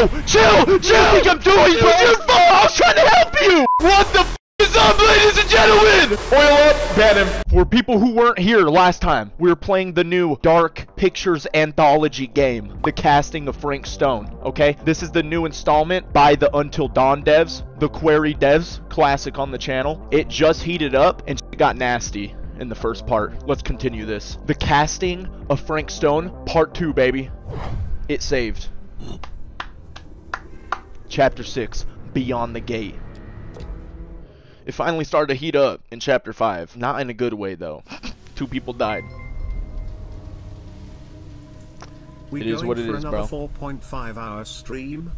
No! Chill! Chill! You think I'm doing? It was your fault! I was trying to help you! What the f is up, ladies and gentlemen? Oil up! Ban him. For people who weren't here last time, we were playing the new Dark Pictures Anthology game, The Casting of Frank Stone, okay? This is the new installment by the Until Dawn devs, the Quarry devs, classic on the channel. It just heated up and got nasty in the first part. Let's continue this. The Casting of Frank Stone, part 2, baby. It saved. Chapter 6, Beyond the Gate. It finally started to heat up in chapter 5. Not in a good way, though. 2 people died. It is what it is, bro. 4.5-hour stream.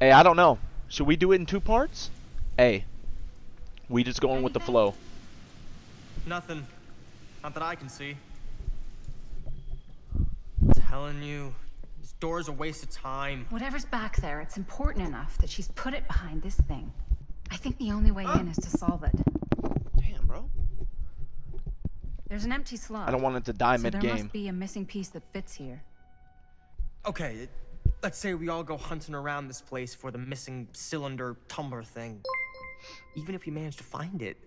Hey, I don't know. Should we do it in 2 parts? Hey, we just going with the flow. Nothing. Not that I can see. I'm telling you, this door's a waste of time. Whatever's back there, it's important enough that she's put it behind this thing. I think the only way in is to solve it. Damn, bro. There's an empty slot. I don't want it to die mid-game. So there must be a missing piece that fits here. Okay, let's say we all go hunting around this place for the missing cylinder tumbler thing. Even if we manage to find it,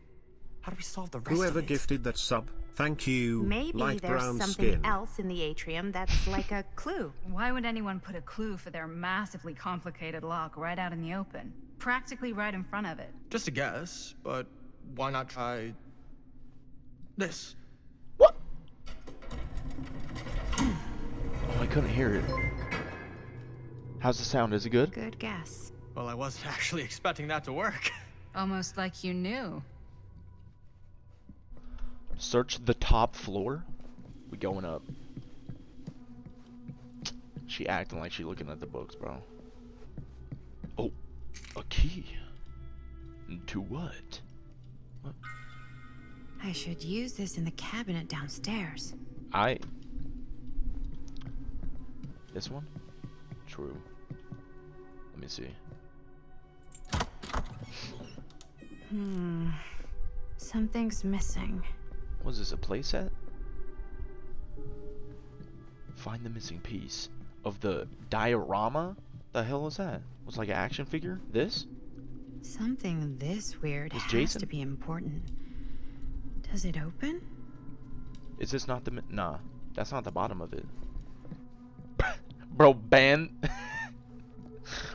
how do we solve the rest of it? Whoever gifted that sub, thank you. Maybe there's something else in the atrium that's like a clue. Why would anyone put a clue for their massively complicated lock right out in the open? Practically right in front of it. Just a guess, but why not try this? What? Oh, I couldn't hear it. How's the sound? Is it good? Good guess. Well, I wasn't actually expecting that to work. Almost like you knew. Search the top floor? We going up. She acting like she looking at the books, bro. Oh. A key? To what? What? I should use this in the cabinet downstairs. This one? True. Let me see. Something's missing. Was this a playset? Find the missing piece of the diorama? The hell is that? Was like an action figure? This? Something this weird has to be important. Does it open? Is this not the... Nah. That's not the bottom of it. Bro, ban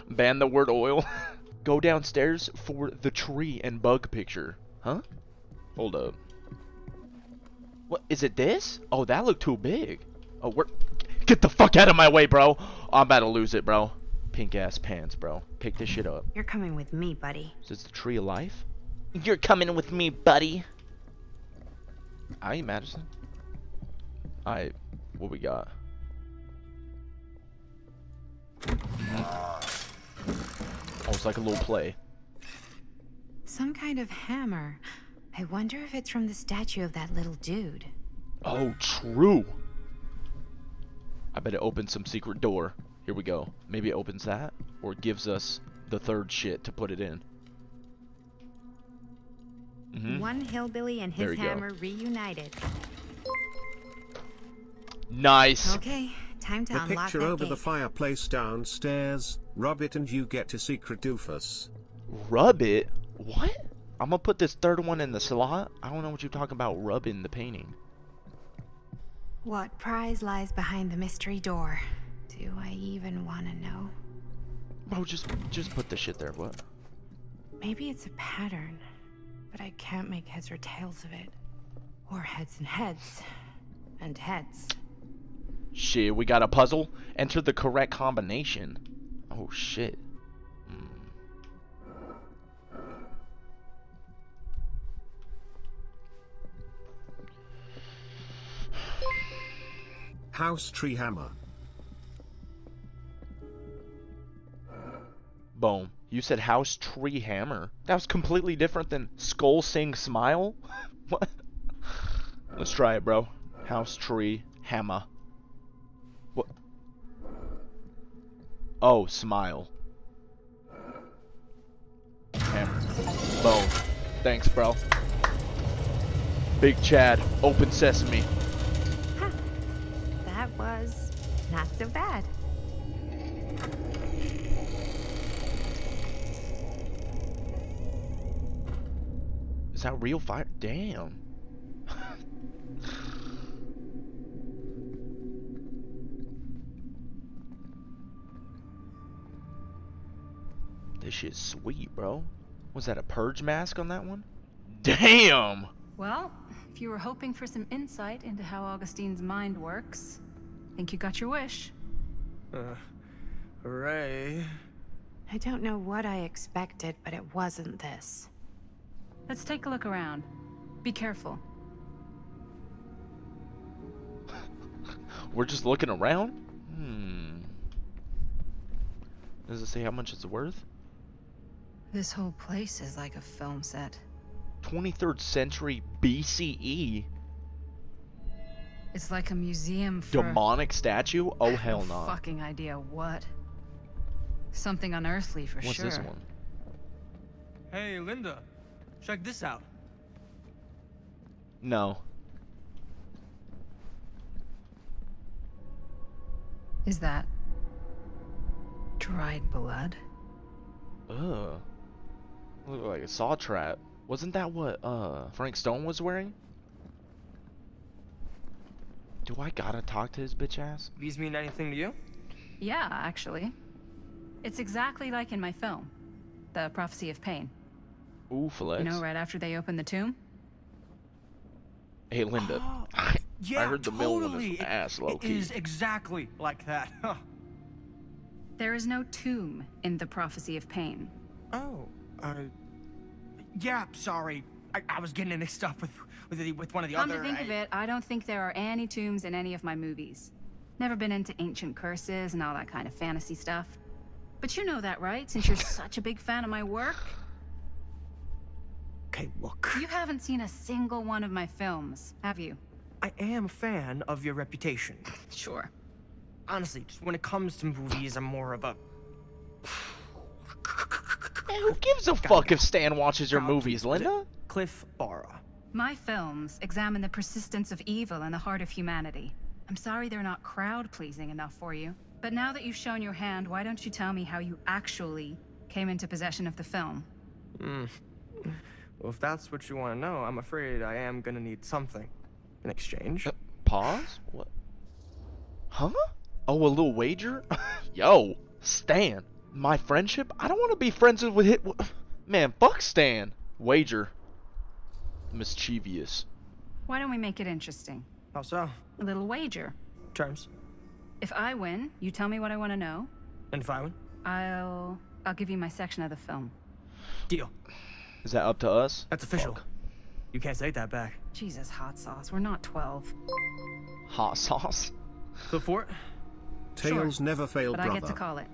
the word oil. Go downstairs for the tree and bug picture. Huh? Hold up. What? Is it this? Oh, that looked too big. Oh, we're... Get the fuck out of my way, bro. Oh, I'm about to lose it, bro. Pink ass pants, bro. Pick this shit up. You're coming with me, buddy. Is this the tree of life? You're coming with me, buddy. Aye, Madison. Alright, what we got? Oh, it's like a little play. Some kind of hammer. I wonder if it's from the statue of that little dude. Oh, true. I bet it opens some secret door. Here we go. Maybe it opens that, or gives us the third shit to put it in. One hillbilly and his hammer reunited. Nice. Okay, time to unlock that gate. The picture over the fireplace downstairs. Rub it and you get a secret doofus. Rub it? What? I'm gonna put this third one in the slot? I don't know what you're talking about rubbing the painting. What prize lies behind the mystery door? Do I even want to know? Bro, just put the shit there. What? Maybe it's a pattern, but I can't make heads or tails of it. Or heads and heads. And heads. Shit, we got a puzzle. Enter the correct combination. Oh, shit. House tree hammer. Boom. You said house tree hammer. That was completely different than skull sing smile. What? Let's try it, bro. House tree hammer. What? Oh, smile. Hammer. Boom. Thanks, bro. Big Chad. Open sesame. Huh. That was not so bad. Is that real fire? Damn. This shit's sweet, bro. Was that a purge mask on that one? Damn! Well, if you were hoping for some insight into how Augustine's mind works, I think you got your wish. Hooray. I don't know what I expected, but it wasn't this. Let's take a look around. Be careful. We're just looking around? Hmm. Does it say how much it's worth? This whole place is like a film set. 23rd century BCE? It's like a museum for... Demonic statue? Oh, hell no. Fucking idea what. Something unearthly for sure. What's this one? Hey, Linda. Check this out. No. Is that... dried blood? Ugh. Look like a saw trap. Wasn't that what Frank Stone was wearing? Do I gotta talk to his bitch ass? These mean anything to you? Yeah, actually. It's exactly like in my film, The Prophecy of Pain. Ooh, flex. You know, right after they open the tomb? Hey, Linda. Oh, yeah, I heard the mill in his ass, low-key. It is exactly like that. There is no tomb in The Prophecy of Pain. Oh, yeah, sorry. I was getting mixed up with one of the other. Come to think of it, I don't think there are any tombs in any of my movies. Never been into ancient curses and all that kind of fantasy stuff. But you know that, right? Since you're such a big fan of my work. Okay, look. You haven't seen a single one of my films, have you? I am a fan of your reputation. Sure. Honestly, just when it comes to movies, I'm more of a... Man, who gives a fuck if Stan watches your movies, Linda? Cliff Barra. My films examine the persistence of evil in the heart of humanity. I'm sorry they're not crowd-pleasing enough for you. But now that you've shown your hand, why don't you tell me how you actually came into possession of the film? Hmm. Well, if that's what you want to know, I'm afraid I am gonna need something in exchange. Pause? What? Huh? Oh, a little wager? Yo, Stan. My friendship? I don't want to be friends with him. Man, fuck Stan. Wager. Mischievous. Why don't we make it interesting? How so? A little wager. Terms. If I win, you tell me what I want to know. And if I win? I'll give you my section of the film. Deal. Is that up to us? That's official. Fuck. You can't take that back. Jesus, hot sauce. We're not 12. Hot sauce? So for it? Tails never fail, brother. But I get to call it.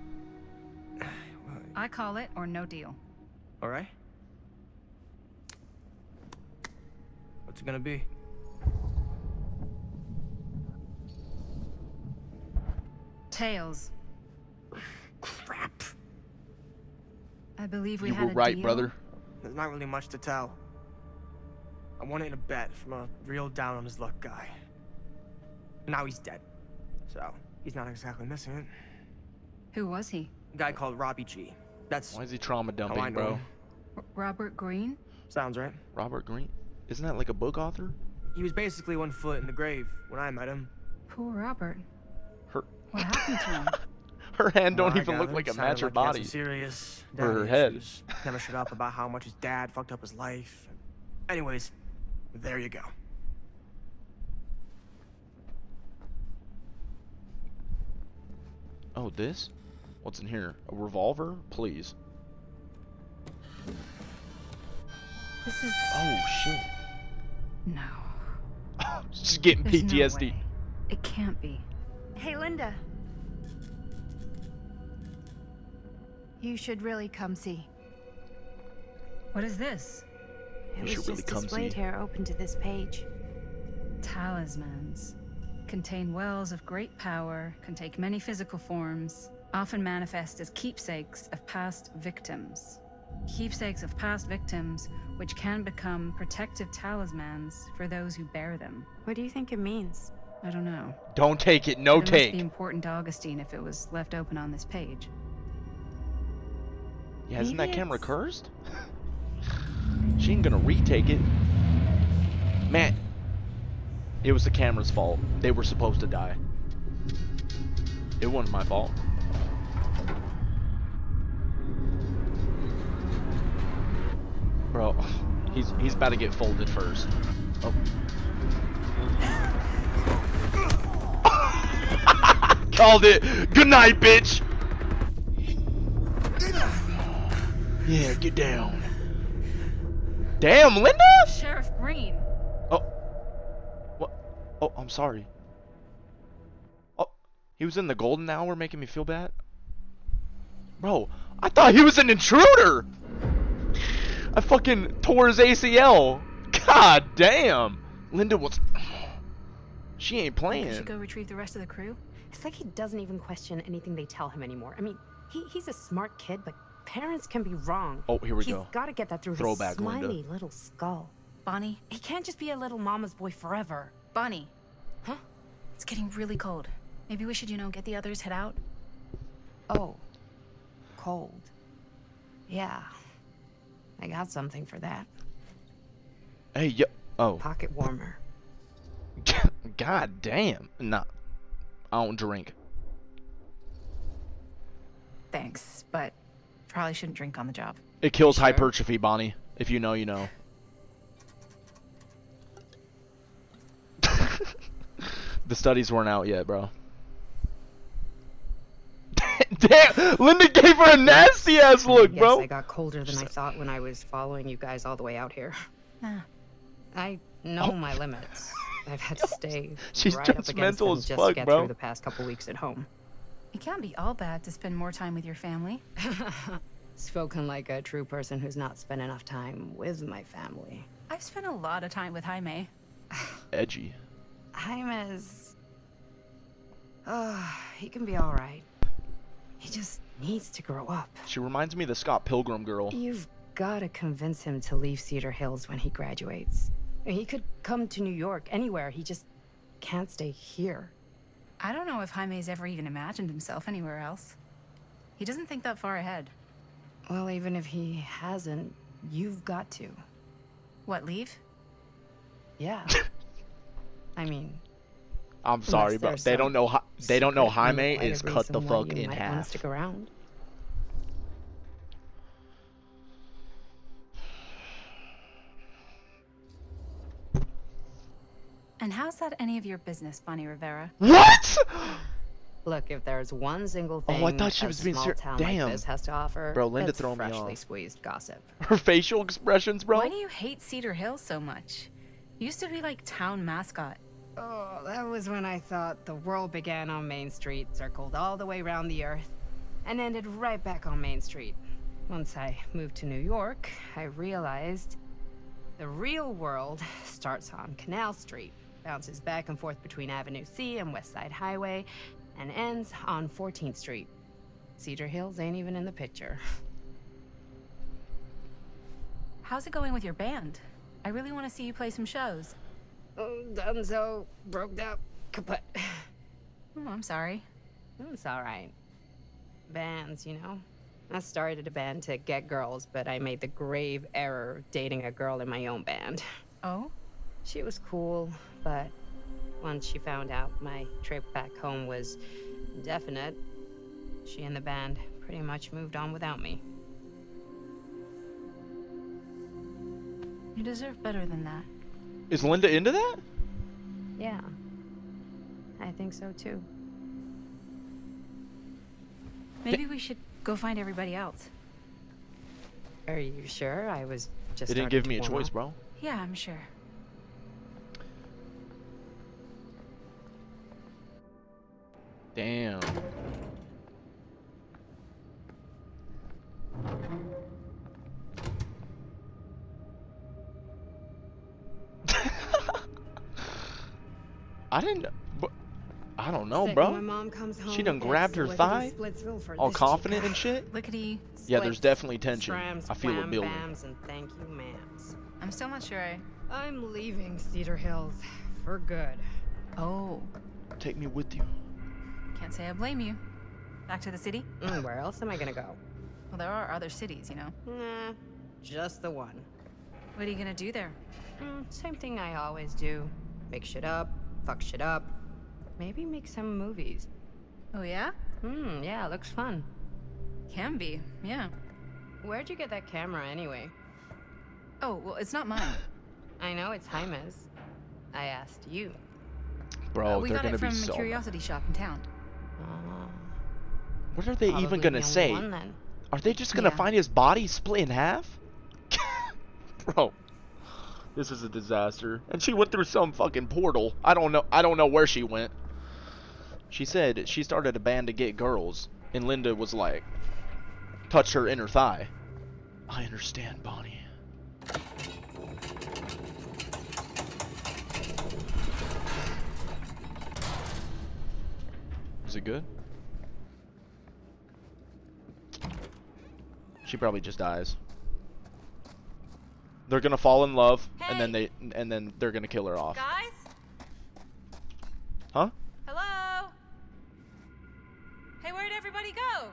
I call it or no deal. All right. What's it gonna be? Tails. Crap. I believe we had a deal. You were right, brother. There's not really much to tell. I wanted a bet from a real down on his luck guy. But now he's dead, so he's not exactly missing it. Who was he? A guy called Robbie G. That's why is he trauma dumping, bro? Robert Green? Sounds right. Robert Green? Isn't that like a book author? He was basically one foot in the grave when I met him. Poor Robert. Her. What happened to him? Her hand don't even look like a match her body. Serious. Or her head. Never shut up about how much his dad fucked up his life. Anyways, there you go. Oh, this? What's in here? A revolver? Please. This is... Oh, shit. No. She's getting PTSD. No way. It can't be. Hey, Linda. You should really come see. What is this? It was just displayed here, open to this page. Talismans. Contain wells of great power, can take many physical forms, often manifest as keepsakes of past victims. Keepsakes of past victims, which can become protective talismans for those who bear them. What do you think it means? I don't know. Don't take it, no take. It must be important to Augustine if it was left open on this page. Yeah, isn't that camera cursed? She ain't gonna retake it. Man, it was the camera's fault. They were supposed to die. It wasn't my fault. Bro, he's about to get folded first. Oh. Called it. Good night, bitch. Yeah, get down. Damn, Linda? Sheriff Green. Oh. What? Oh, I'm sorry. Oh, he was in the golden hour making me feel bad? Bro, I thought he was an intruder. I fucking tore his ACL. God damn. Linda was... She ain't playing. We should go retrieve the rest of the crew. It's like he doesn't even question anything they tell him anymore. I mean, he's a smart kid, but parents can be wrong. Oh, here we go. He's got to get that through his smiley little skull. Bonnie, he can't just be a little mama's boy forever. Bonnie. Huh? It's getting really cold. Maybe we should, you know, get the others, head out. Oh. Cold. Yeah. I got something for that. Hey, yo. Oh. Pocket warmer. God damn. Nah. I don't drink. Thanks, but probably shouldn't drink on the job. It kills hypertrophy, Bonnie. If you know, you know. The studies weren't out yet, bro. Damn, Linda gave her a nasty-ass look, bro. Yes, I got colder than I thought when I was following you guys all the way out here. I know my limits. I've had to stay right up against them just to get through the past couple weeks at home. It can't be all bad to spend more time with your family. Spoken like a true person who's not spent enough time with my family. I've spent a lot of time with Jaime. Edgy. Jaime's... he can be all right. He just needs to grow up. She reminds me of the Scott Pilgrim girl. You've got to convince him to leave Cedar Hills when he graduates. He could come to New York, anywhere. He just can't stay here. I don't know if Jaime's ever even imagined himself anywhere else. He doesn't think that far ahead. Well, even if he hasn't, you've got to. What, leave? Yeah. I mean... I'm sorry, but they don't know how... They don't know Jaime is cut the fuck in half. Stick around. And how's that any of your business, Bonnie Rivera? What? Look, if there's one single thing a small town like this has to offer, bro, Linda throw me off. Freshly squeezed gossip. Her facial expressions, bro. Why do you hate Cedar Hills so much? You used to be like town mascot. Oh, that was when I thought the world began on Main Street, circled all the way around the earth, and ended right back on Main Street. Once I moved to New York, I realized the real world starts on Canal Street, bounces back and forth between Avenue C and West Side Highway, and ends on 14th Street. Cedar Hills ain't even in the picture. How's it going with your band? I really want to see you play some shows. Dunzo, broke up, kaput. Oh, I'm sorry. It's all right. Bands, you know. I started a band to get girls, but I made the grave error of dating a girl in my own band. Oh? She was cool, but once she found out my trip back home was definite, she and the band pretty much moved on without me. You deserve better than that. Is Linda into that? Yeah. I think so, too. Maybe we should go find everybody else. Are you sure? I was just... They didn't give me a choice, bro. Yeah, I'm sure. Damn. I didn't... I don't know, bro. My mom comes home, she done grabbed her thigh, all confident and shit. Lickety, yeah, there's definitely tension. I feel it building. And thank you, ma'ams. I'm still not sure. I'm leaving Cedar Hills for good. Oh. Take me with you. Can't say I blame you. Back to the city? Where else am I gonna go? Well, there are other cities, you know. Nah, just the one. What are you gonna do there? Same thing I always do. Make shit up, fuck shit up. Maybe make some movies. Oh yeah? Yeah, looks fun. Can be, yeah. Where'd you get that camera anyway? Oh, well, it's not mine. I know it's Jaime's. I asked you. Bro, we got it from a curiosity shop in town. What are they even gonna say? Are they just gonna find his body split in half? Bro, this is a disaster. And she went through some fucking portal. I don't know where she went. She said she started a band to get girls, and Linda was like, touched her inner thigh. I understand, Bonnie. Is it good? She probably just dies. They're gonna fall in love, hey. And then they're gonna kill her off. Guys? Huh? Hello? Hey, where'd everybody go?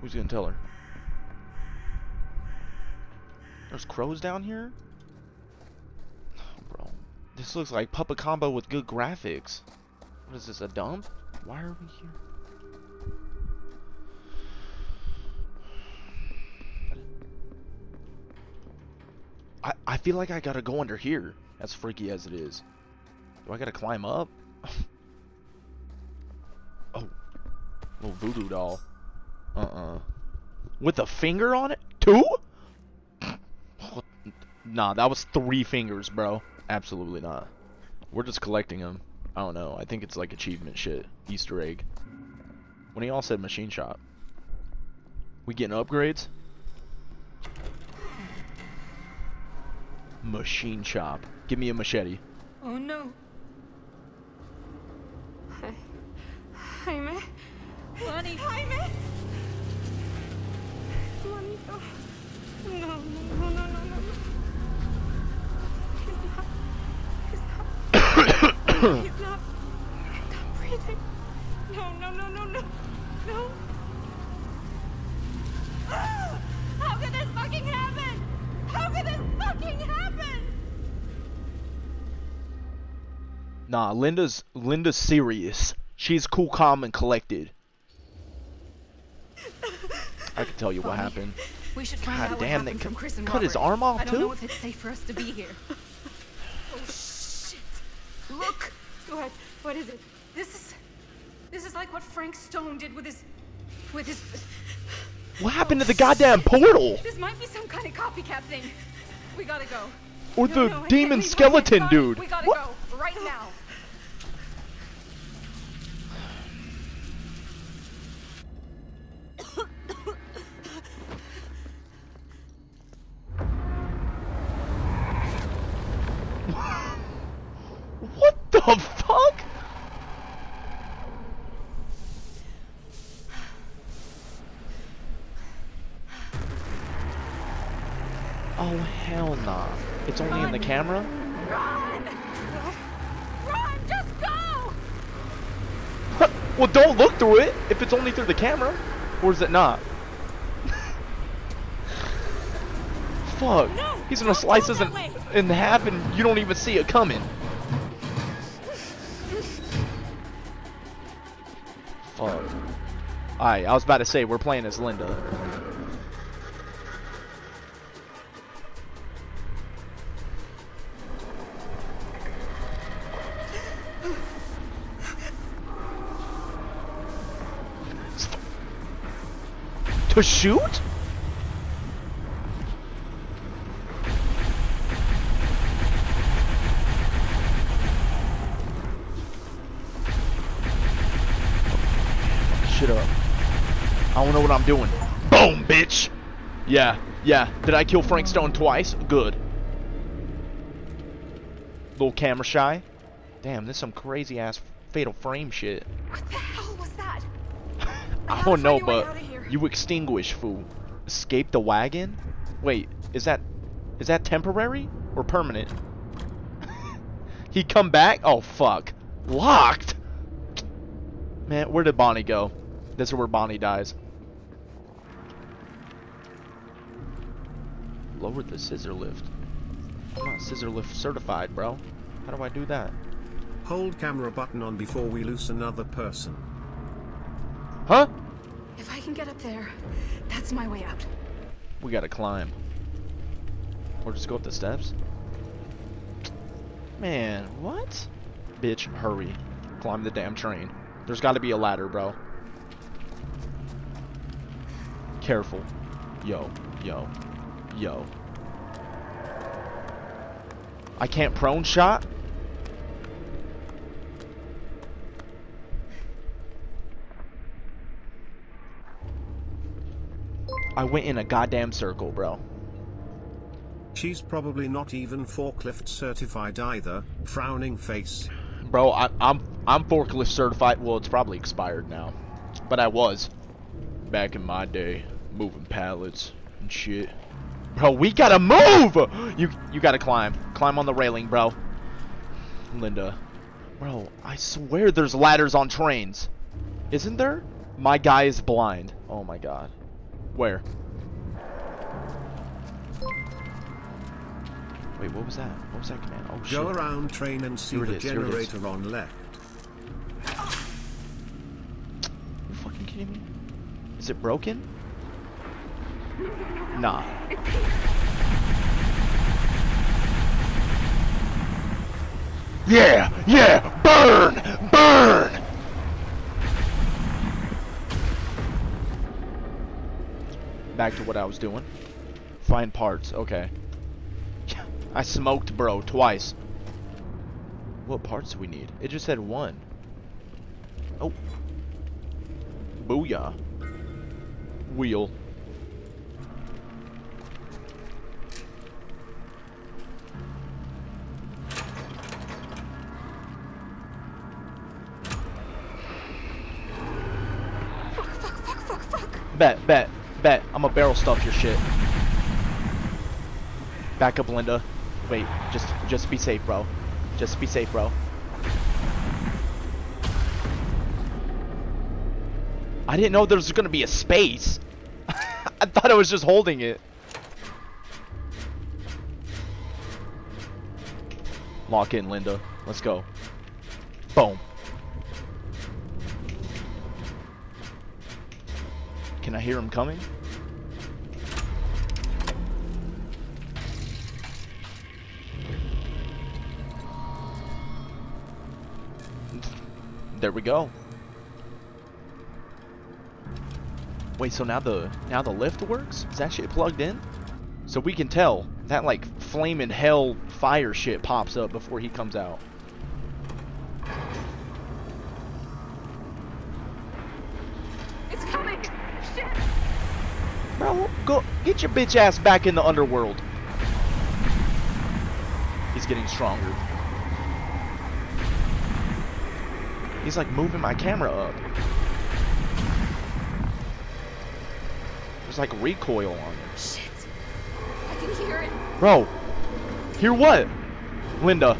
Who's gonna tell her? There's crows down here? Oh, bro. This looks like Papa Combo with good graphics. What is this, a dump? Why are we here? I feel like I gotta go under here, as freaky as it is. Do I gotta climb up? Oh. Little voodoo doll. With a finger on it? 2? Nah, that was 3 fingers, bro. Absolutely not. We're just collecting them. I don't know. I think it's like achievement shit. Easter egg. When he all said machine shop. We getting upgrades? Machine shop. Give me a machete. Oh no. Jaime. Bonnie. Jaime. Manito. No. He's not breathing. No. Oh, how could this fucking happen? How could this fucking happen? Nah, Linda's serious. She's cool, calm, and collected. I can tell you what happened. We should find out what happened from Chris and Robert. Cut his arm off too. I don't know if it's safe for us to be here. Look! What is it? This is like what Frank Stone did with his... What happened to the goddamn portal? This might be some kind of copycat thing. We gotta go. Or the demon skeleton dude. We gotta go, right now. The fuck? Oh hell nah. It's only in the camera? Run! Run! Just go! Well, don't look through it if it's only through the camera. Or is it not? Fuck. No, he's gonna slice us in half and you don't even see it coming. Alright, I was about to say, we're playing as Linda. To shoot? I don't know what I'm doing. Boom, bitch! Yeah. Did I kill Frank Stone twice? Good. Little camera shy. Damn, this is some crazy ass Fatal Frame shit. What the hell was that? I don't know, but you extinguish, fool. Escape the wagon? Wait, is that temporary or permanent? He come back? Oh fuck. Locked. Man, where did Bonnie go? This is where Bonnie dies. Lower the scissor lift. I'm not scissor lift certified, bro. How do I do that? Hold camera button on before we lose another person. Huh? If I can get up there, that's my way out. We gotta climb. Or just go up the steps? Man, what? Bitch, hurry. Climb the damn train. There's gotta be a ladder, bro. Careful. Yo, yo, yo. I can't prone shot? I went in a goddamn circle, bro. She's probably not even forklift certified either. Frowning face. Bro, I'm forklift certified. Well, it's probably expired now, but I was back in my day, moving pallets and shit. Bro, we gotta move. You gotta climb on the railing, bro. Linda, bro, I swear there's ladders on trains. Isn't there? My guy is blind. Oh my god. Where? Wait, what was that? What was that command? Oh, shit. Go around train and see the generator on left. You fucking kidding me? Is it broken? No. Nah. Yeah! Yeah! Burn! Burn! Back to what I was doing. Find parts. Okay. I smoked, bro, twice. What parts do we need? It just said one. Oh. Booyah. Wheel. Fuck. Bet. I'm gonna barrel stuff your shit. Back up, Linda. Wait, just be safe, bro. Just be safe, bro. I didn't know there was gonna be a space. I thought I was just holding it. Lock in, Linda. Let's go. Boom. Can I hear him coming? There we go. Wait, so now the lift works? Is that shit plugged in? So we can tell that like flaming hell fire shit pops up before he comes out. Go get your bitch ass back in the underworld. He's getting stronger. He's like moving my camera up. There's like recoil on him. Shit. I can hear it. Bro. Hear what? Linda.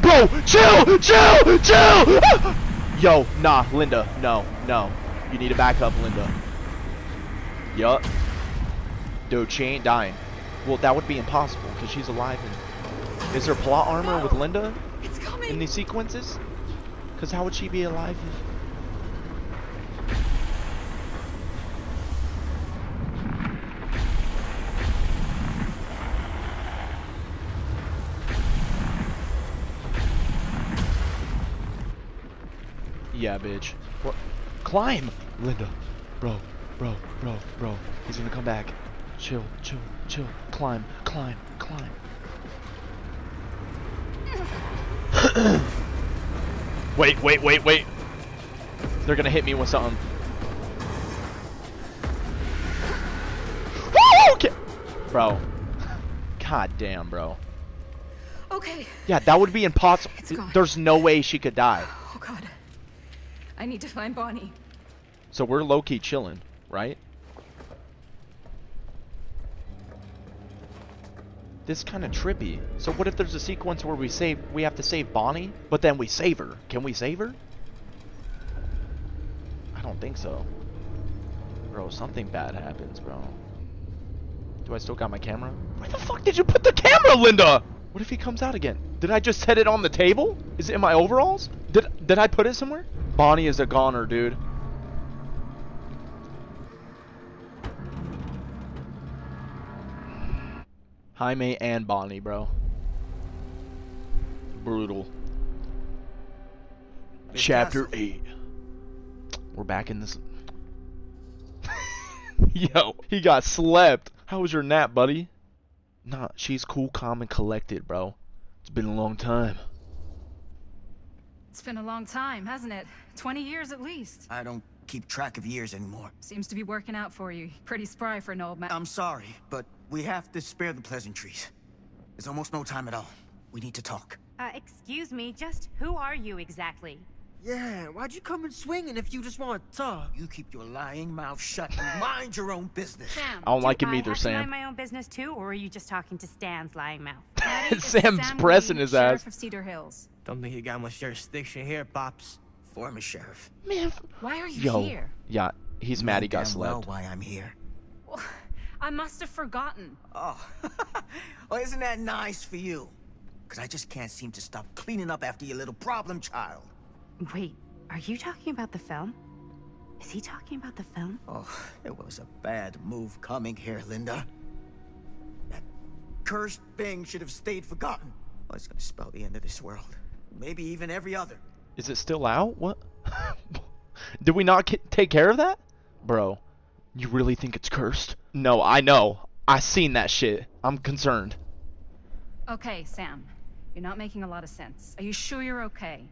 Bro, chill. Yo, nah, Linda, no. You need to back up, Linda. Yup. Dude, she ain't dying. Well, that would be impossible, because she's alive and... Is there plot armor with Linda? It's coming! In these sequences? Because how would she be alive Yeah, bitch. What? Climb, Linda. Bro. He's gonna come back. Chill. Climb. Wait. They're gonna hit me with something. Okay. Bro. God damn, bro. Okay. Yeah, that would be impossible. There's no way she could die. Oh God. I need to find Bonnie. So we're low-key chilling, right? This is kind of trippy. So what if there's a sequence where we have to save Bonnie, but then we save her? Can we save her? I don't think so. Bro, something bad happens, bro. Do I still got my camera? Where the fuck did you put the camera, Linda? What if he comes out again? Did I just set it on the table? Is it in my overalls? Did I put it somewhere? Bonnie is a goner, dude. Jaime and Bonnie, bro. Brutal. Chapter 8. We're back in this. Yo, he got slept. How was your nap, buddy? Nah, she's cool, calm, and collected, bro. It's been a long time. It's been a long time, hasn't it? 20 years at least. I don't keep track of years anymore. Seems to be working out for you. Pretty spry for an old man. I'm sorry, but we have to spare the pleasantries. There's almost no time at all. We need to talk. Excuse me, just who are you exactly? Yeah, why'd you come in swinging if you just want to talk? You keep your lying mouth shut and mind your own business. Sam, I don't like him either, Sam. Do I have to mind my own business too, or are you just talking to Stan's lying mouth? Sam's pressing his ass. Sheriff of Cedar Hills. Don't think you got much jurisdiction here, Pops. Former sheriff. Man, why are you here? Yeah, he's mad he got slept. I don't know why I'm here. Well, I must have forgotten. Oh, well, isn't that nice for you? Because I just can't seem to stop cleaning up after your little problem child. Wait, are you talking about the film? Is he talking about the film? Oh, it was a bad move coming here, Linda. That cursed thing should have stayed forgotten. Oh, it's gonna spell the end of this world. Maybe even every other. Is it still out? What? Did we not take care of that? Bro, you really think it's cursed? No, I know. I seen that shit. I'm concerned. Okay, Sam. You're not making a lot of sense. Are you sure you're okay?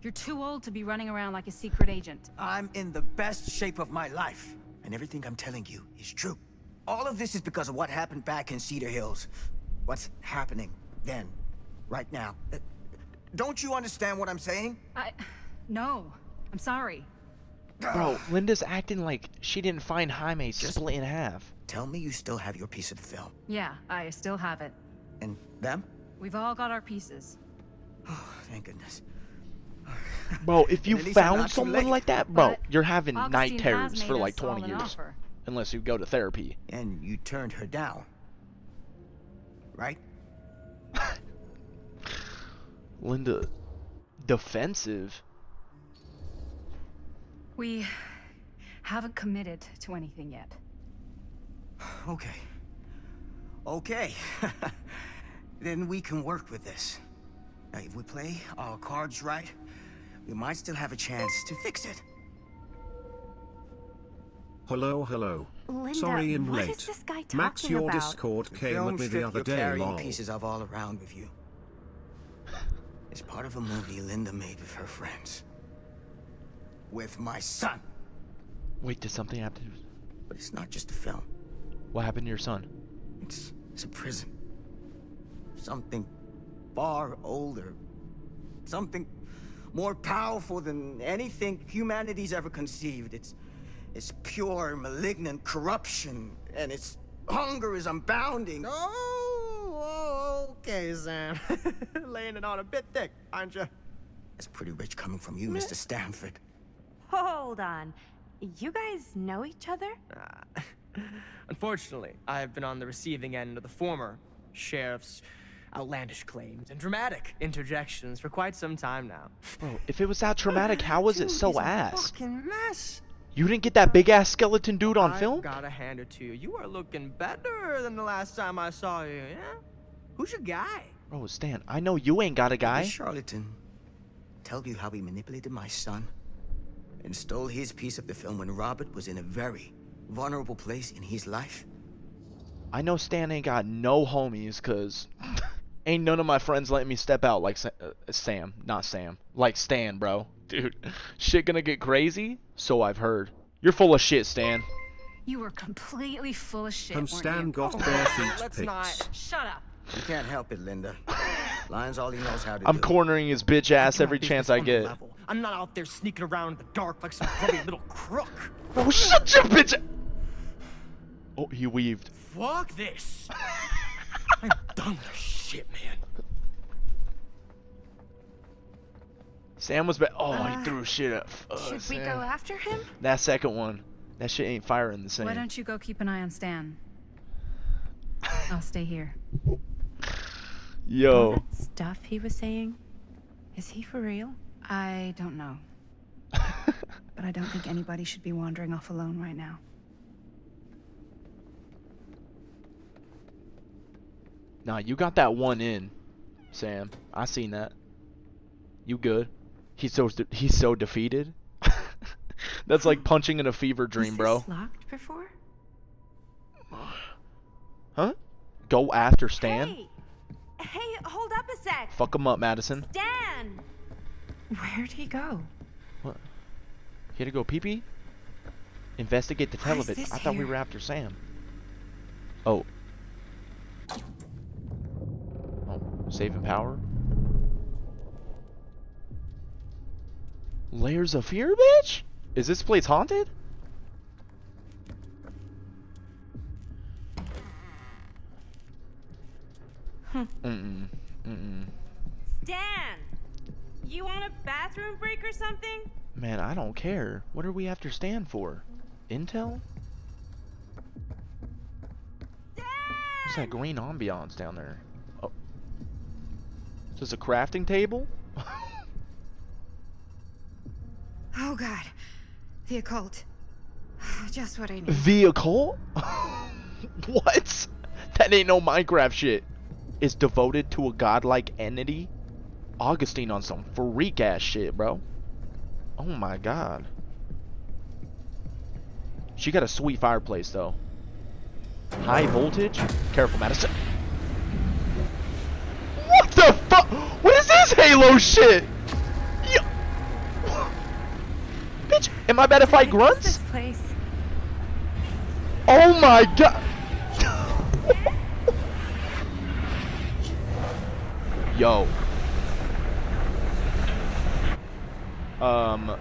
You're too old to be running around like a secret agent. I'm in the best shape of my life, and everything I'm telling you is true. All of this is because of what happened back in Cedar Hills. What's happening then, right now. Don't you understand what I'm saying? No, I'm sorry. Bro, Linda's acting like she didn't find Jaime split in half. Tell me you still have your piece of the film. Yeah, I still have it. And them? We've all got our pieces. Oh, thank goodness. Bro, if you found someone like that, bro, but you're having night terrors for like 20 years. Unless you go to therapy. And you turned her down. Right? Linda, defensive. We haven't committed to anything yet. Okay. Okay. Then we can work with this. Now, if we play our cards right, we might still have a chance to fix it. Hello, hello. Linda, sorry I'm late. What is this guy talking Max, your about? Discord came with me the other day. Long pieces of all around with you. It's part of a movie Linda made with her friends. With my son. Wait, did something happen? But it's not just a film. What happened to your son? It's a prison. Something far older. Something more powerful than anything humanity's ever conceived. It's pure, malignant corruption, and its hunger is unbounding. Oh, okay, Sam. Laying it on a bit thick, aren't you? That's pretty rich coming from you, Mr. Stanford. Hold on. You guys know each other? Unfortunately, I have been on the receiving end of the former sheriff's outlandish claims and dramatic interjections for quite some time now. Bro, if it was that dramatic, how was dude, it so ass? Fucking mess. You didn't get that big ass skeleton dude on film? I gotta hand it to you. You are looking better than the last time I saw you, yeah? Who's your guy? Bro, Stan, I know you ain't got a guy. The charlatan. Tell you how he manipulated my son and stole his piece of the film when Robert was in a very vulnerable place in his life. I know Stan ain't got no homies, cause ain't none of my friends letting me step out like Sam. Not Sam. Like Stan, bro. Dude, shit gonna get crazy? So I've heard. You're full of shit, Stan. You were completely full of shit, Stan got bare feet Let's picks. Not. Shut up. You can't help it, Linda. Lying's all he knows how to do. I'm cornering his bitch ass every chance I get. I'm not out there sneaking around in the dark like some bloody little crook. Oh, shut your bitch. Oh, he weaved. Fuck this. I'm done with shit. Shit, man. Sam was back. Oh, he threw shit up. Should we go after him? That second one. That shit ain't firing the same. Why don't you go keep an eye on Stan? I'll stay here. Yo. All that stuff he was saying, is he for real? I don't know. But I don't think anybody should be wandering off alone right now. Nah, you got that one in, Sam. I seen that. You good. He's so defeated. That's like punching in a fever dream, bro. Was this locked before? Huh? Go after Stan? Hey, hold up a sec. Fuck him up, Madison. Stan! Where'd he go? What? He had to go pee-pee? Investigate the television. I thought we were after Sam. Oh. Saving power. Layers of fear, bitch? Is this place haunted? Stan! You want a bathroom break or something? Man, I don't care. What are we after Stan for? Intel? Stan! What's that green ambiance down there? Is this a crafting table? Oh god. The occult. Just what I need. The occult? What? That ain't no Minecraft shit. It's devoted to a godlike entity? Augustine on some freak ass shit, bro. Oh my god. She got a sweet fireplace though. High voltage? Careful, Madison. What the fuck? What is this Halo shit? Yo. Bitch, am I about to fight grunts? Oh my god. Yo. Whoa.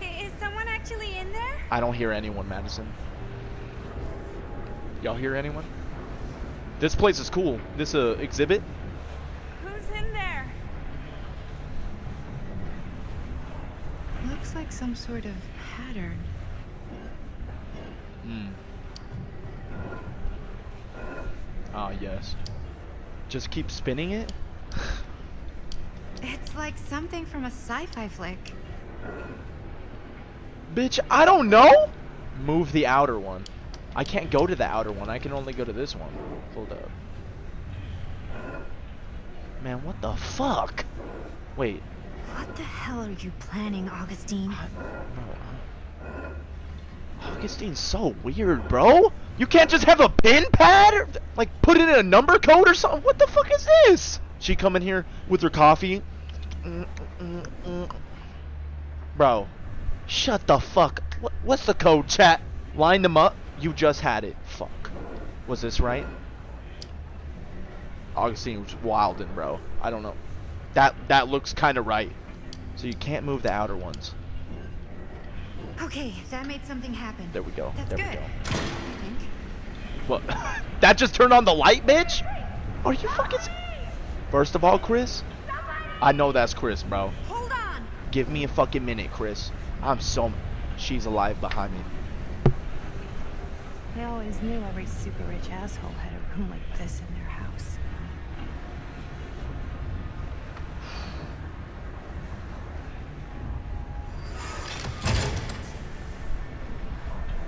Is someone actually in there? I don't hear anyone, Madison. Y'all hear anyone? This place is cool. This exhibit. Who's in there? Looks like some sort of pattern. Ah, yes. Just keep spinning it? It's like something from a sci-fi flick. Bitch, I don't know! Move the outer one. I can't go to the outer one. I can only go to this one. Hold up. Man, what the fuck? Wait. What the hell are you planning, Augustine? Augustine's so weird, bro. You can't just have a pen pad? Or, like, put it in a number code or something? What the fuck is this? She come in here with her coffee. Bro. Shut the fuck. What's the code, chat? Line them up. You just had it. Fuck. Was this right? Augustine was wildin', bro. I don't know. That looks kind of right. So you can't move the outer ones. Okay, that made something happen. There we go. There we go. I think. What? That just turned on the light, bitch? Are you fucking... First of all, Chris. I know that's Chris, bro. Hold on. Give me a fucking minute, Chris. I'm so... She's alive behind me. I always knew every super rich asshole had a room like this in their house.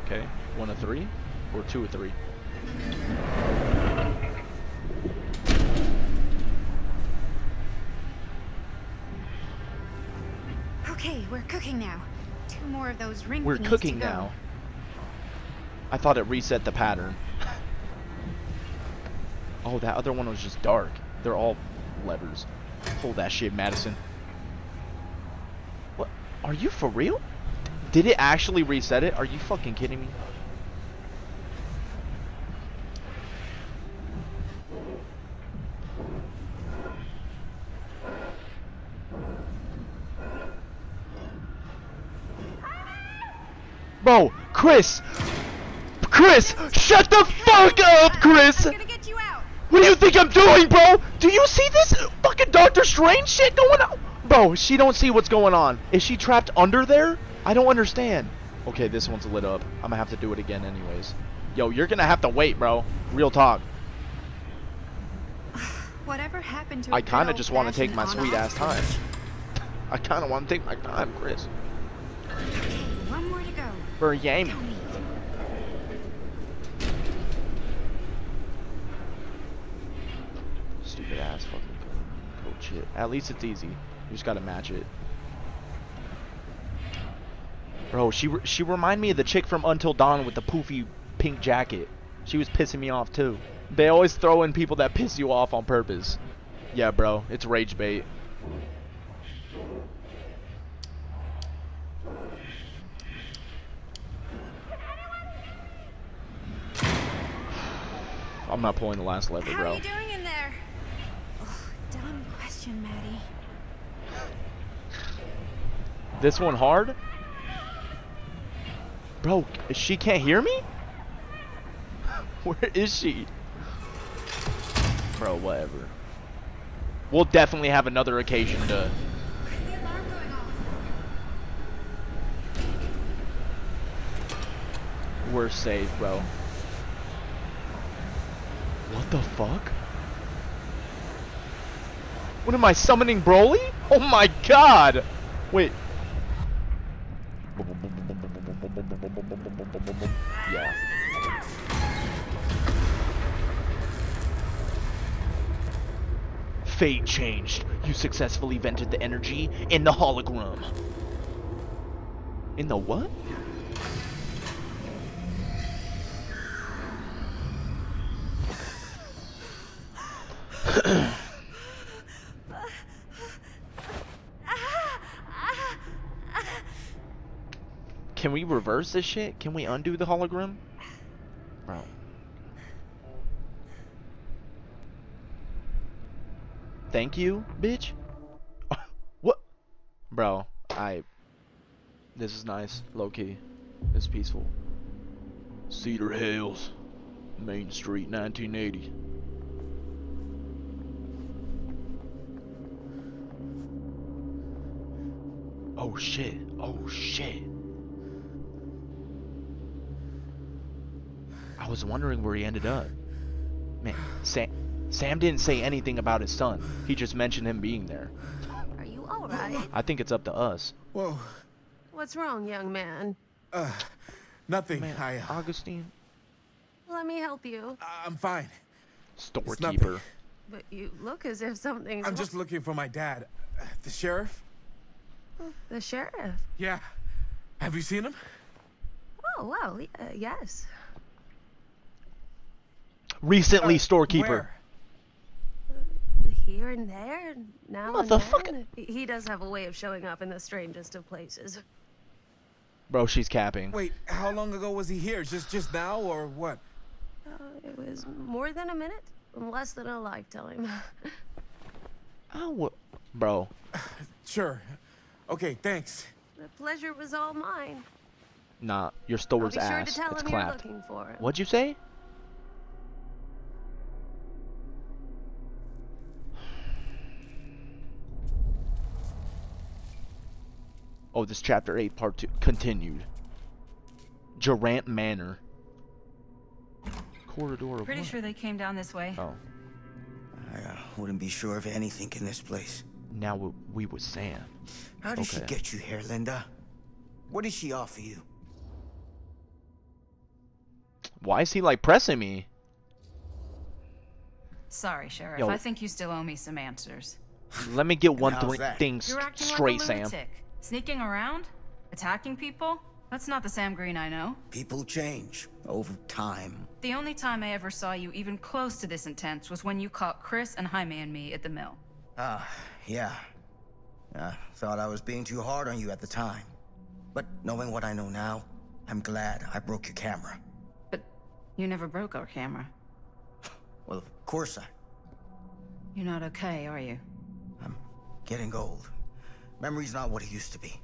Okay, 1 of 3 or 2 of 3? Okay, we're cooking now. 2 more of those ring things to go. We're cooking now. I thought it reset the pattern. Oh, that other one was just dark. They're all levers. Hold that shit, Madison. What? Are you for real? Did it actually reset it? Are you fucking kidding me? Bro, Chris! Chris, shut the fuck up, Chris! I'm gonna get you out. What do you think I'm doing, bro? Do you see this fucking Doctor Strange shit going on? Bro, she don't see what's going on. Is she trapped under there? I don't understand. Okay, this one's lit up. I'm gonna have to do it again anyways. Yo, you're gonna have to wait, bro. Real talk. Whatever happened to I kind of just want to take my sweet ass time. I kind of want to take my time, Chris. Okay, one more to go. For Jaime. Stupid ass fucking coach shit. At least it's easy. You just gotta match it. Bro, she reminded me of the chick from Until Dawn with the poofy pink jacket. She was pissing me off too. They always throw in people that piss you off on purpose. Yeah, bro, it's rage bait. I'm not pulling the last lever, bro. How are you doing in there? Oh, dumb question, Maddie. This one hard? Bro, she can't hear me? Where is she? Bro, whatever. We'll definitely have another occasion to... Where's the alarm going off? We're safe, bro. What the fuck? What am I summoning, Broly? Oh my god! Wait. Yeah. Fate changed. You successfully vented the energy in the hologram. In the what? Can we reverse this shit? Can we undo the hologram? Bro. Thank you, bitch. What? Bro, this is nice. Low key. It's peaceful. Cedar Hills. Main Street, 1980. Oh shit. Oh shit. I was wondering where he ended up. Man, Sam didn't say anything about his son. He just mentioned him being there. Are you all right? I think it's up to us. Whoa. What's wrong, young man? Nothing. Man, Augustine. Let me help you. I'm fine. Storekeeper. But you look as if something's... I'm just looking for my dad. The sheriff? The sheriff? Yeah. Have you seen him? Oh, wow. Yes. Recently, storekeeper. Here and there, now and then. He does have a way of showing up in the strangest of places. Bro, she's capping. Wait, how long ago was he here? Just now, or what? It was more than a minute, less than a lifetime. Oh, bro. Sure. Okay, thanks. The pleasure was all mine. Nah, your store's ass. I'll be sure to tell him you're looking for him. What'd you say? Oh, this chapter 8 part 2 continued. Durant Manor. Corridor of Pretty sure they came down this way. Oh. I wouldn't be sure of anything in this place. Now we with Sam. How did she get you here, Linda? What did she offer you? Why is he like pressing me? Sorry, Sheriff. Yo. I think you still owe me some answers. Let me get one thing straight, like Sam. Sneaking around? Attacking people? That's not the Sam Green I know. People change over time. The only time I ever saw you even close to this intense was when you caught Chris and Jaime and me at the mill. Yeah. Thought I was being too hard on you at the time. But knowing what I know now, I'm glad I broke your camera. But you never broke our camera. Well, of course I... You're not okay, are you? I'm getting old. Memory's not what it used to be.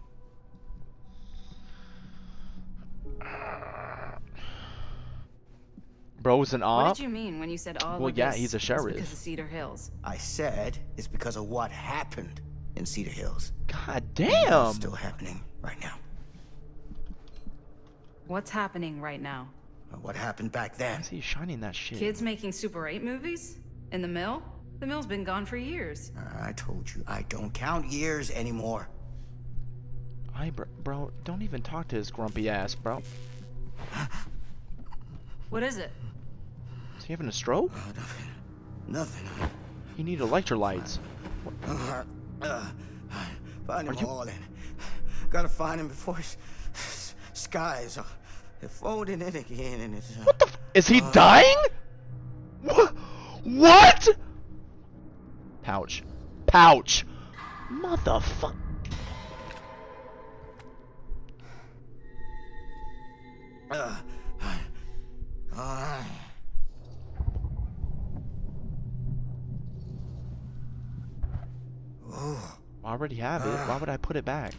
Bros and all. What did you mean when you said all of this? Well, yeah, he's a sheriff. Because of Cedar Hills. I said it's because of what happened in Cedar Hills. God damn. It's still happening right now. What's happening right now? What happened back then? Why is he shining that shit? Kids making Super 8 movies? In the mill? The mill's been gone for years. I told you, I don't count years anymore. Bro, don't even talk to his grumpy ass, bro. What is it? Is he having a stroke? Nothing. You need electrolytes. Find him all in. Gotta find him before skies. They're folding in again and it's... What the f- Is he dying? What? Pouch. Pouch. Motherfucker. I already have it. Why would I put it back?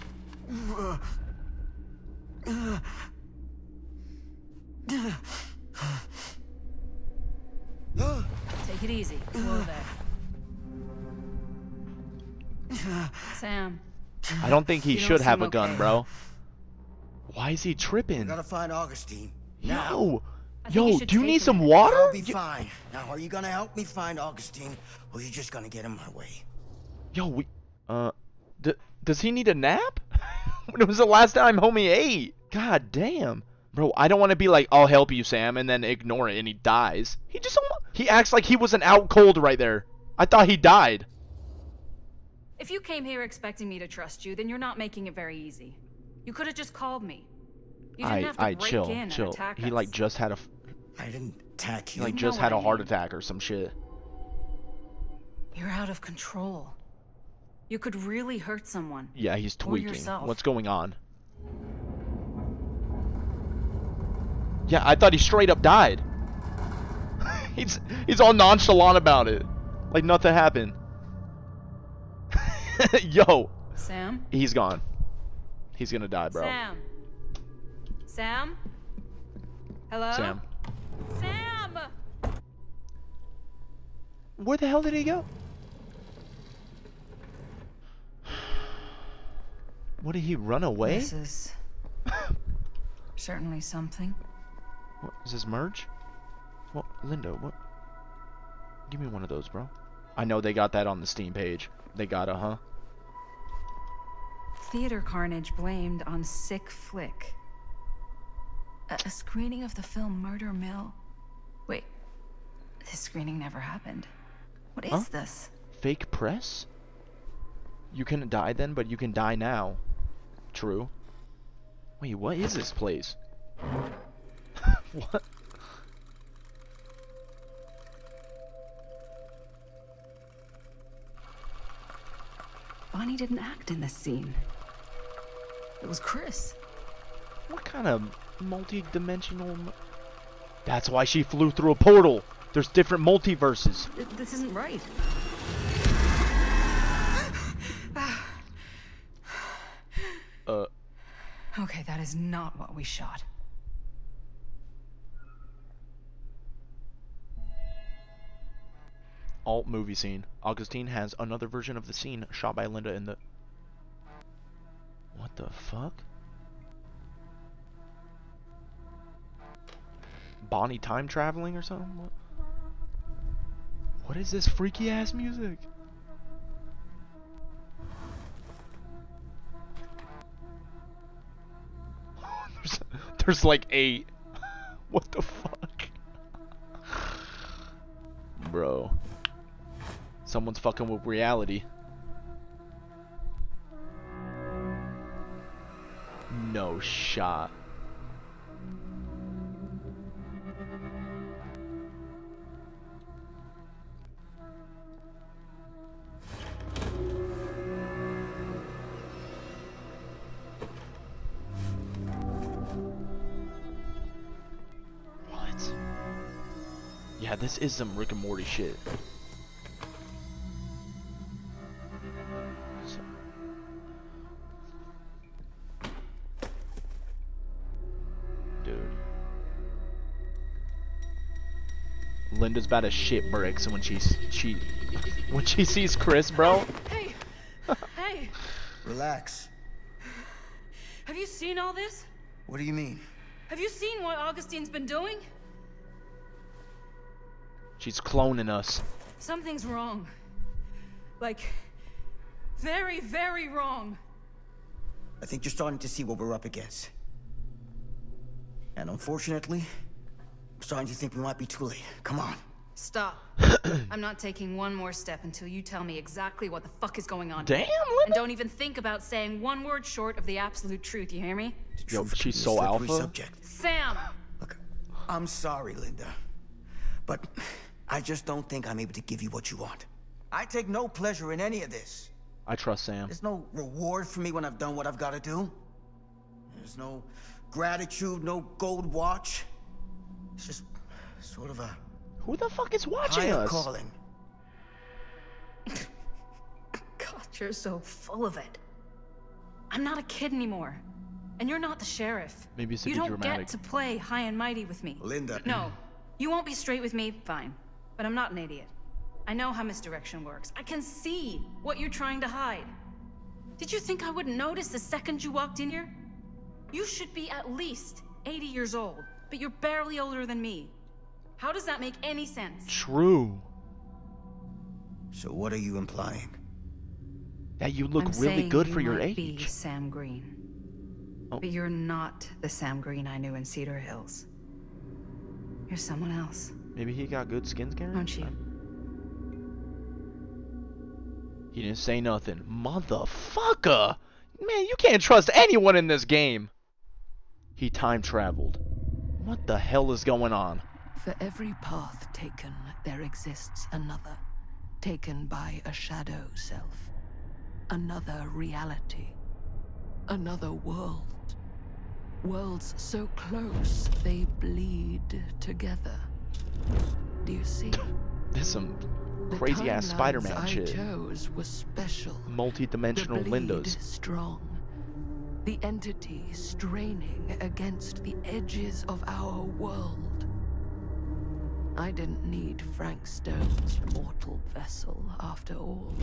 Take it easy. Slow there. Sam. I don't think he should have a gun, bro. Why is he tripping? I gotta find Augustine. No. Yo, do you need some water? I'll be fine. Now, are you gonna help me find Augustine, or are you just gonna get in my way? Yo, we... does he need a nap? When was the last time homie ate? God damn. Bro, I don't want to be like, I'll help you, Sam, and then ignore it and he dies. He just... He acts like he wasn't out cold right there. I thought he died. If you came here expecting me to trust you, then you're not making it very easy. You could have just called me. You didn't have to break in and attack us. He like just had a... I didn't attack you. He like just had a heart attack or some shit. You're out of control. You could really hurt someone. Yeah, he's tweaking. Or yourself. What's going on? Yeah, I thought he straight up died. he's all nonchalant about it, like nothing happened. Yo. Sam. He's gone. He's gonna die, bro. Sam. Sam? Hello? Sam. Sam! Where the hell did he go? What, did he run away? This is... certainly something. What, is this merge? What, Linda, what? Give me one of those, bro. I know they got that on the Steam page. They gotta, huh? Theater carnage blamed on sick flick. A screening of the film Murder Mill. Wait, this screening never happened. What is this? Fake press? You couldn't die then, but you can die now. True. Wait, what is this place? What? Bonnie didn't act in this scene. It was Chris. What kind of multi-dimensional... That's why she flew through a portal. There's different multiverses. This isn't right. Okay, that is not what we shot. Alt movie scene. Augustine has another version of the scene shot by Linda in the... What the fuck? Bonnie time traveling or something? What is this freaky ass music? There's like 8. What the fuck? Bro. Someone's fucking with reality. No shot. Yeah, this is some Rick and Morty shit. Dude. Linda's about to shit bricks when she sees Chris, bro. Hey, hey. Relax. Have you seen all this? What do you mean? Have you seen what Augustine's been doing? She's cloning us. Something's wrong. Like, very, very wrong. I think you're starting to see what we're up against. And unfortunately, I'm starting to think we might be too late. Come on. Stop. I'm not taking one more step until you tell me exactly what the fuck is going on. Damn, Linda. And don't even think about saying one word short of the absolute truth, you hear me? Yo, she's so alpha. Subject. Sam! Look, I'm sorry, Linda. But I just don't think I'm able to give you what you want. I take no pleasure in any of this. I trust Sam. There's no reward for me when I've done what I've got to do. There's no gratitude, no gold watch. It's just sort of a... Who the fuck is watching us? Calling. God, you're so full of it. I'm not a kid anymore. And you're not the sheriff. Maybe it's a bit dramatic. You don't get to play high and mighty with me. Linda. No. You won't be straight with me, fine. But I'm not an idiot. I know how misdirection works. I can see what you're trying to hide. Did you think I wouldn't notice the second you walked in here? You should be at least 80 years old, but you're barely older than me. How does that make any sense? True. So what are you implying? That you look really good for your age. I'm saying you might be Sam Green. Oh. But you're not the Sam Green I knew in Cedar Hills. You're someone else. Maybe he got good skin care? Don't you? He didn't say nothing. Motherfucker! Man, you can't trust anyone in this game. He time traveled. What the hell is going on? For every path taken, there exists another. Taken by a shadow self. Another reality. Another world. Worlds so close, they bleed together. Do you see? There's some crazy-ass Spider-Man shit. The timelines I chose were special. Multi-dimensional Lindas. Strong. The entity straining against the edges of our world. I didn't need Frank Stone's mortal vessel, after all.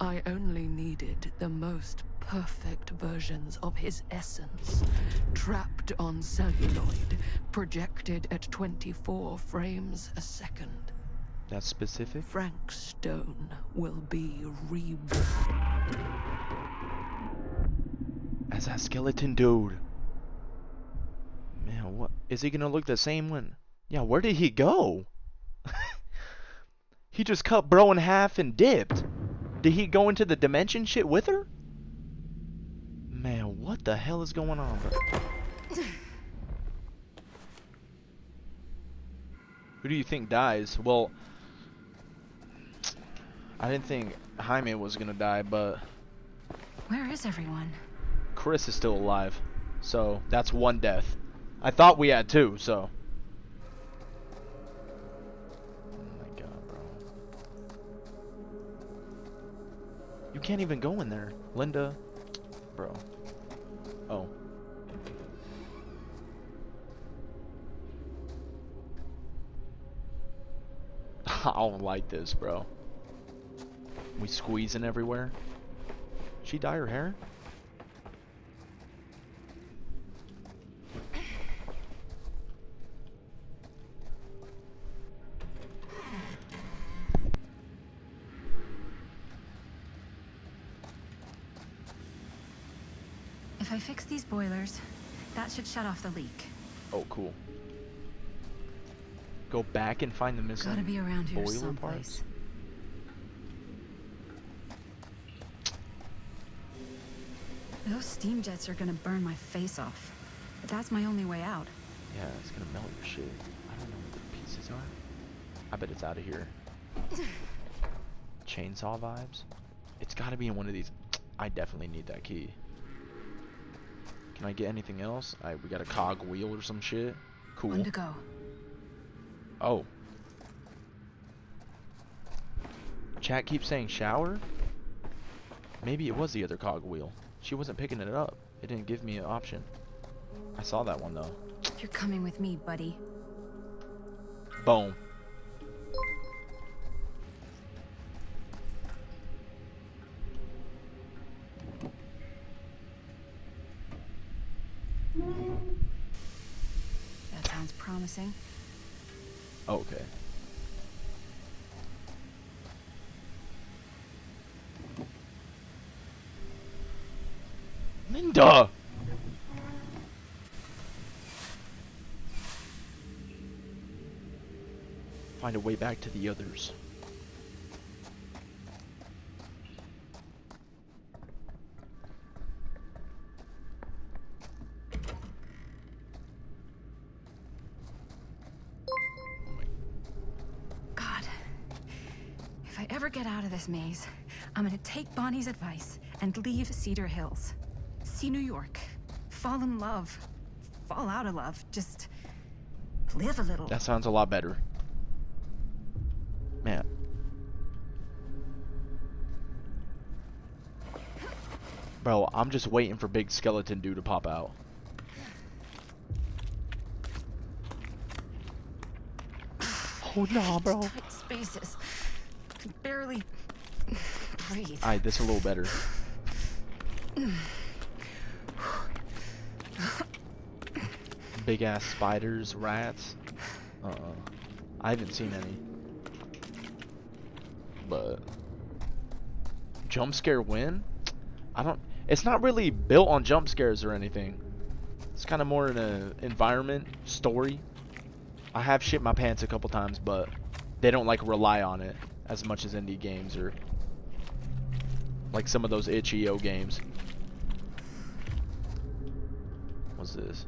I only needed the most perfect versions of his essence, trapped on celluloid, projected at 24 frames a second. That's specific? Frank Stone will be reborn. As a skeleton dude. Man, what? Is he gonna look the same when... Yeah, where did he go? He just cut bro in half and dipped. Did he go into the dimension shit with her? Man, what the hell is going on, bro? Who do you think dies? Well, I didn't think Jaime was gonna die, but... Where is everyone? Chris is still alive, so that's one death. I thought we had two, so... Oh my god, bro. You can't even go in there. Linda... Bro. Oh. I don't like this, bro. We squeezing everywhere. Did she dye her hair? If I fix these boilers, that should shut off the leak. Oh, cool. Go back and find the missing boiler parts. Gotta be around here someplace. Those steam jets are gonna burn my face off. But that's my only way out. Yeah, it's gonna melt your shit. I don't know where the pieces are. I bet it's out of here. Chainsaw vibes? It's gotta be in one of these. I definitely need that key. Can I get anything else? Alright, we got a cog wheel or some shit. Cool. One to go. Oh. Chat keeps saying shower? Maybe it was the other cog wheel. She wasn't picking it up. It didn't give me an option. I saw that one though. You're coming with me, buddy. Boom. That sounds promising. Okay. Linda! Find a way back to the others. God, if I ever get out of this maze, I'm gonna take Bonnie's advice and leave Cedar Hills. See New York, fall in love, fall out of love, just live a little. That sounds a lot better. Man. Bro, I'm just waiting for Big Skeleton Dude to pop out. Oh no, bro. Tight spaces. I can barely breathe. Alright, this is a little better. Big ass spiders, rats. I haven't seen any. But jump scare win? I don't. It's not really built on jump scares or anything. It's kind of more in a environment story. I have shit my pants a couple times, but they don't like rely on it as much as indie games or like some of those itch.io games. What's this?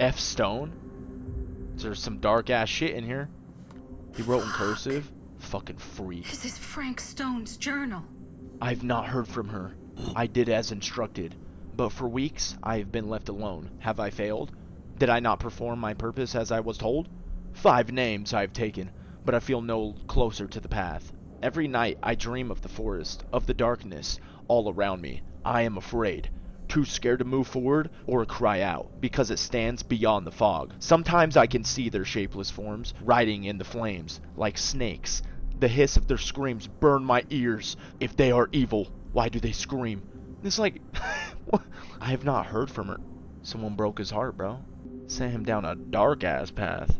F Stone? There's some dark ass shit in here. He wrote in cursive. Fucking freak. This is Frank Stone's journal. I've not heard from her. I did as instructed. But for weeks, I have been left alone. Have I failed? Did I not perform my purpose as I was told? 5 names I have taken, but I feel no closer to the path. Every night, I dream of the forest, of the darkness, all around me. I am afraid. Too scared to move forward or cry out because it stands beyond the fog. Sometimes I can see their shapeless forms riding in the flames like snakes. The hiss of their screams burn my ears. If they are evil, why do they scream? It's like, I have not heard from her. Someone broke his heart, bro. Sent him down a dark ass path.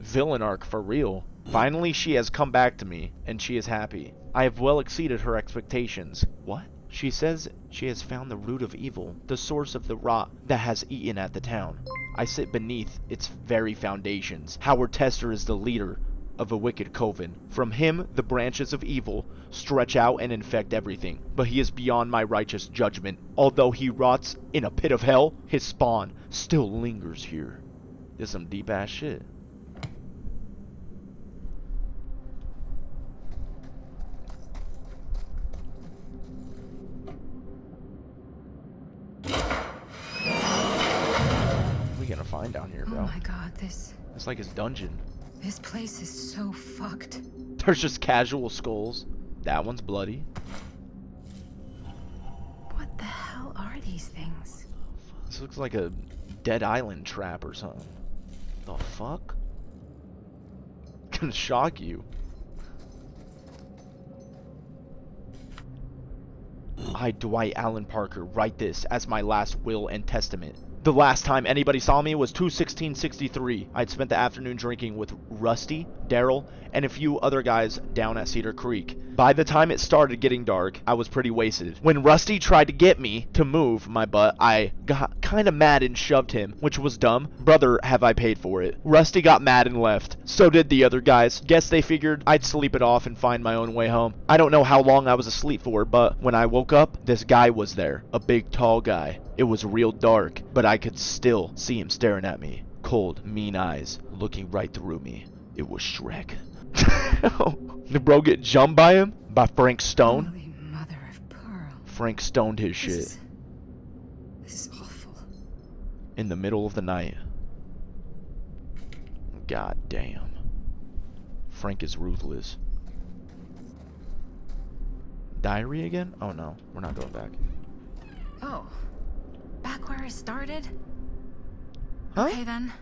Villain arc for real. Finally, she has come back to me and she is happy. I have well exceeded her expectations. What? She says she has found the root of evil, the source of the rot that has eaten at the town. I sit beneath its very foundations. Howard Tester is the leader of a wicked coven. From him, the branches of evil stretch out and infect everything. But he is beyond my righteous judgment. Although he rots in a pit of hell, his spawn still lingers here. This is some deep ass shit. Down here, bro. Oh my god, this. It's like his dungeon. This place is so fucked. There's just casual skulls. That one's bloody. What the hell are these things? This looks like a Dead Island trap or something. The fuck? It's gonna shock you. I, Dwight Allen Parker, write this as my last will and testament. The last time anybody saw me was 2/16/63. I'd spent the afternoon drinking with Rusty, Daryl, and a few other guys down at Cedar Creek. By the time it started getting dark, I was pretty wasted. When Rusty tried to get me to move my butt, I got kinda mad and shoved him, which was dumb. Brother, have I paid for it. Rusty got mad and left. So did the other guys. Guess they figured I'd sleep it off and find my own way home. I don't know how long I was asleep for, but when I woke up, this guy was there. A big, tall guy. It was real dark, but I could still see him staring at me. Cold, mean eyes, looking right through me. It was Shrek. The bro get jumped by him? By Frank Stone? Holy mother of pearl. Frank stoned his shit. This is awful. In the middle of the night. God damn. Frank is ruthless. Diary again? Oh no, we're not going back. Oh. Back where I started? Huh? Okay then.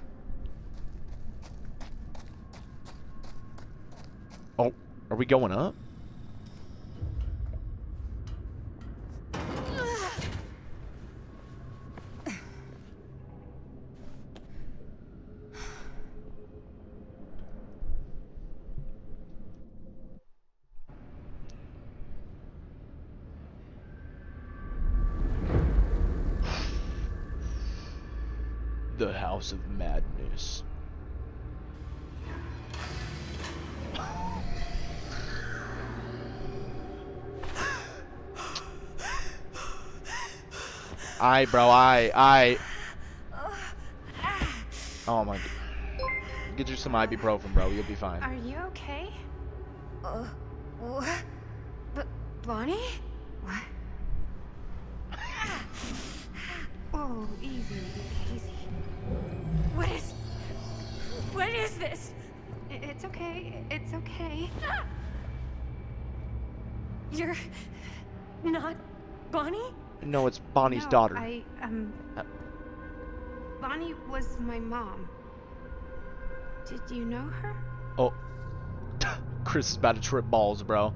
Oh, are we going up? The House of Madness. Aye, bro, aye. Oh my god. Get you some ibuprofen, bro. You'll be fine. Are you okay? What? Bonnie? What? Oh, easy. What is this? It's okay. You're not Bonnie? No, it's Bonnie's daughter. Bonnie was my mom. Did you know her? Oh. Chris is about to trip balls, bro.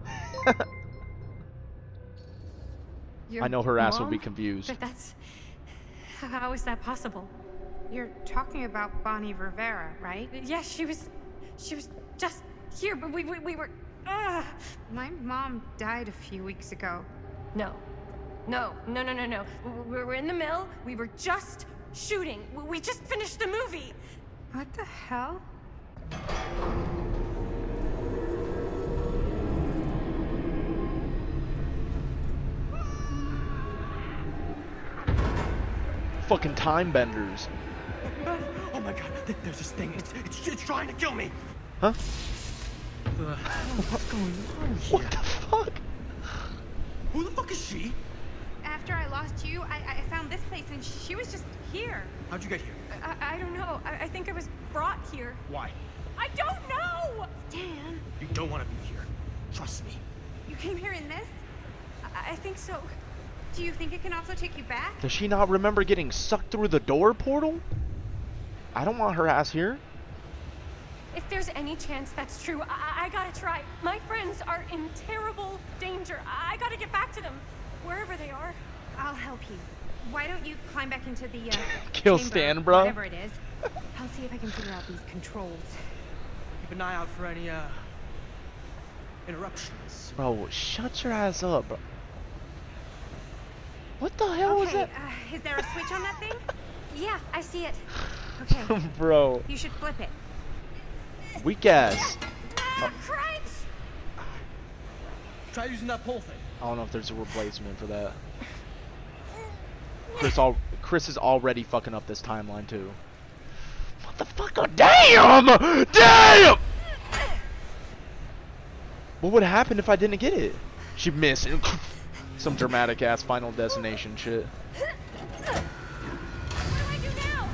I know her mom? Ass will be confused. But that's... How is that possible? You're talking about Bonnie Rivera, right? Yes, she was just here, but we were... My mom died a few weeks ago. No. We were in the mill. We were just shooting. We just finished the movie. What the hell? Fucking time benders. Oh my god, there's this thing. It's trying to kill me. Huh? What's going on here? What the fuck? Who the fuck is she? After I lost you, I found this place and she was just here. How'd you get here? I don't know. I think I was brought here. Why? I don't know! Stan. You don't want to be here. Trust me. You came here in this? I think so. Do you think it can also take you back? Does she not remember getting sucked through the door portal? I don't want her ass here. If there's any chance that's true, I gotta try. My friends are in terrible danger. I gotta get back to them, wherever they are. I'll help you. Why don't you climb back into the kill chamber, Stan, bro? Whatever it is. I'll see if I can figure out these controls. Keep an eye out for any interruptions. Bro, shut your ass up, bro. What the hell was that? Is there a switch on that thing? Yeah, I see it. Okay. Bro. You should flip it. Weak ass. Try using that pole thing. I don't know if there's a replacement for that. Chris is already fucking up this timeline too. What the fuck? Oh, damn! What would happen if I didn't get it? She missed. Some dramatic ass Final Destination shit. What do I do now?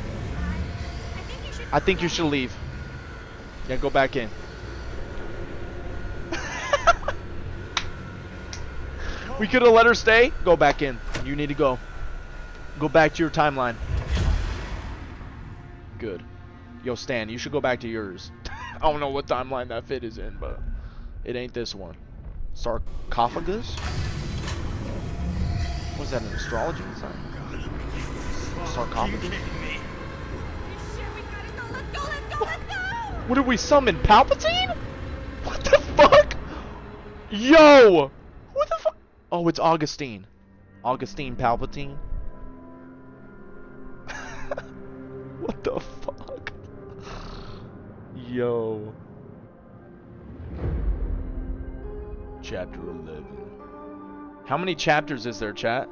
I think you should leave. Yeah, go back in. We could have let her stay. Go back in. You need to go. Go back to your timeline. Good. Yo, Stan, you should go back to yours. I don't know what timeline that fit is in, but it ain't this one. Sarcophagus? Was that an astrology sign? Sarcophagus. What did we summon? Palpatine? What the fuck? Yo! What the fuck? Oh, it's Augustine. Augustine Palpatine. What the fuck? Yo. Chapter 11. How many chapters is there, chat?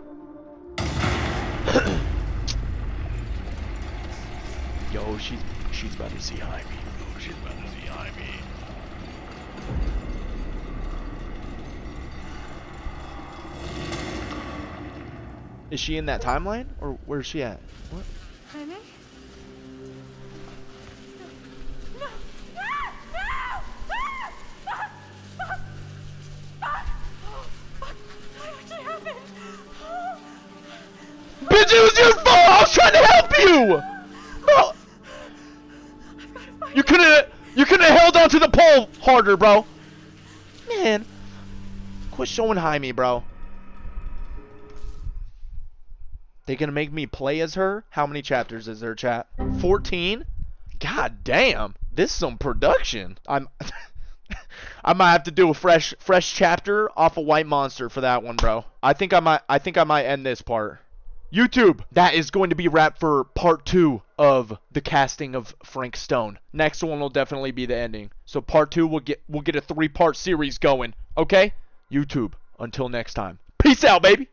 Yo, she's about to see Jaime. She's about to see Jaime. Is she in that timeline? Or where is she at? What? Jaime? No! No! Fuck! Fuck! What actually happened? Bitch, it was your fault! I was trying to help you! No! to the pole harder, bro. Man, quit showing Jaime, bro. They gonna make me play as her? How many chapters is there, chat? 14? God damn, this is some production. I might have to do a fresh chapter off of White Monster for that one, bro. I think I might end this part. YouTube, that is going to be wrap for part 2 of The Casting of Frank Stone. Next one will definitely be the ending. So part 2 we'll get a 3-part series going, okay? YouTube, until next time. Peace out, baby.